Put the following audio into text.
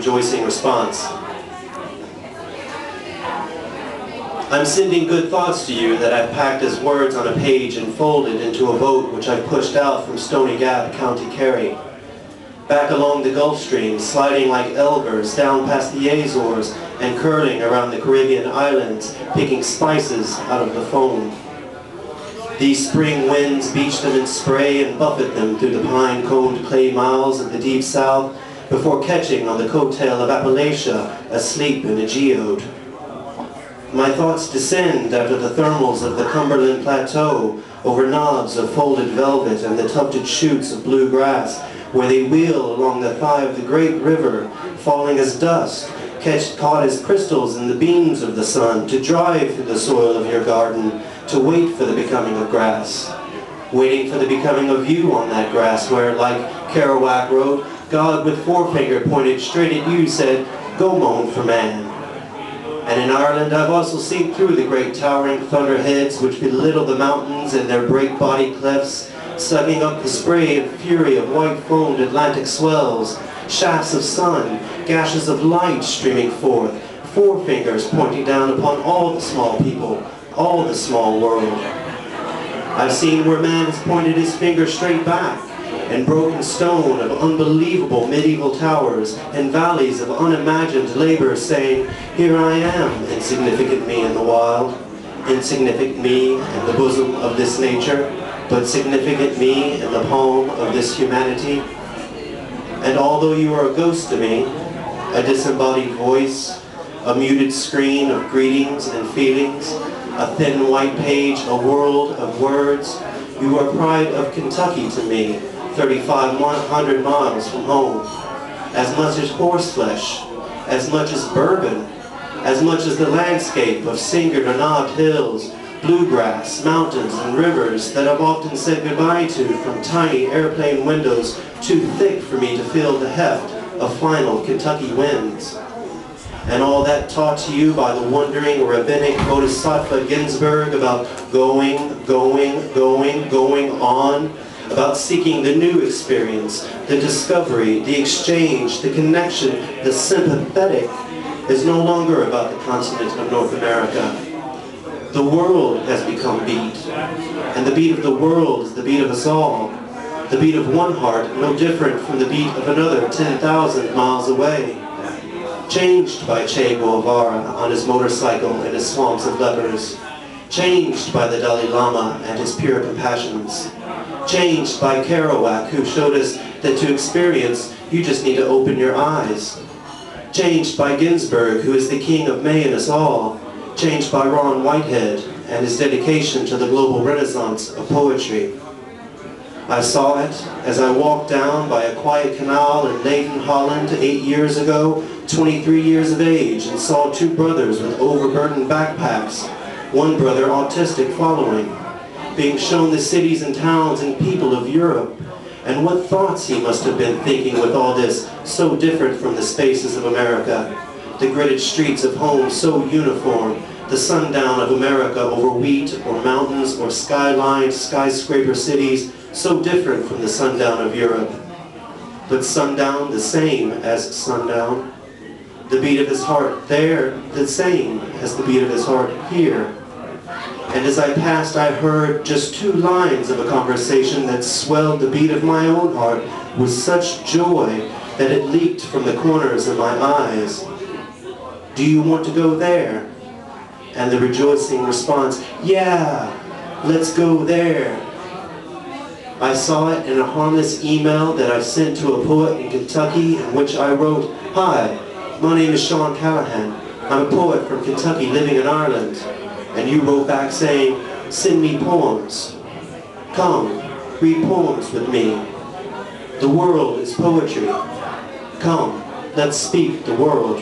rejoicing response. I'm sending good thoughts to you that I've packed as words on a page and folded into a boat which I pushed out from Stony Gap, County Kerry, back along the Gulf Stream, sliding like elbers down past the Azores and curling around the Caribbean islands, picking spices out of the foam. These spring winds beach them in spray and buffet them through the pine-coned clay miles of the deep south before catching on the coattail of Appalachia, asleep in a geode. My thoughts descend after the thermals of the Cumberland plateau over knobs of folded velvet and the tufted shoots of blue grass where they wheel along the thigh of the great river, falling as dust, caught as crystals in the beams of the sun, to drive through the soil of your garden, to wait for the becoming of grass, waiting for the becoming of you on that grass where, like Kerouac wrote, God with forefinger pointed straight at you said, "Go moan for man." And in Ireland I've also seen through the great towering thunderheads which belittle the mountains and their break-body clefts, sucking up the spray and fury of white-foamed Atlantic swells, shafts of sun, gashes of light streaming forth, forefingers pointing down upon all the small people, all the small world. I've seen where man has pointed his finger straight back, and broken stone of unbelievable medieval towers and valleys of unimagined labor, saying, "Here I am, insignificant me in the wild, insignificant me in the bosom of this nature, but significant me in the palm of this humanity. And although you are a ghost to me, a disembodied voice, a muted screen of greetings and feelings, a thin white page, a world of words, you are pride of Kentucky to me, 3,500 miles from home, as much as horseflesh, as much as bourbon, as much as the landscape of singered or knobbed hills, bluegrass, mountains, and rivers that I've often said goodbye to from tiny airplane windows too thick for me to feel the heft of final Kentucky winds. And all that taught to you by the wandering rabbinic bodhisattva Ginsberg about going, going, going, going on, about seeking the new experience, the discovery, the exchange, the connection, the sympathetic, is no longer about the continent of North America. The world has become beat, and the beat of the world is the beat of us all, the beat of one heart no different from the beat of another 10,000 miles away, changed by Che Guevara on his motorcycle and his swamps of lepers, changed by the Dalai Lama and his pure compassions, changed by Kerouac, who showed us that to experience, you just need to open your eyes, changed by Ginsberg, who is the king of May in us all, changed by Ron Whitehead and his dedication to the global renaissance of poetry. I saw it as I walked down by a quiet canal in Nijmegen, Holland 8 years ago, 23 years of age, and saw two brothers with overburdened backpacks, one brother autistic following, being shown the cities and towns and people of Europe, and what thoughts he must have been thinking with all this so different from the spaces of America. The gridded streets of home so uniform, the sundown of America over wheat or mountains or skyline skyscraper cities so different from the sundown of Europe. But sundown the same as sundown. The beat of his heart there the same as the beat of his heart here. And as I passed, I heard just two lines of a conversation that swelled the beat of my own heart with such joy that it leaked from the corners of my eyes. "Do you want to go there?" And the rejoicing response, "Yeah, let's go there." I saw it in a harmless email that I sent to a poet in Kentucky in which I wrote, "Hi, my name is Sean Callahan. I'm a poet from Kentucky living in Ireland." And you wrote back saying, "Send me poems. Come, read poems with me. The world is poetry. Come, let's speak the world."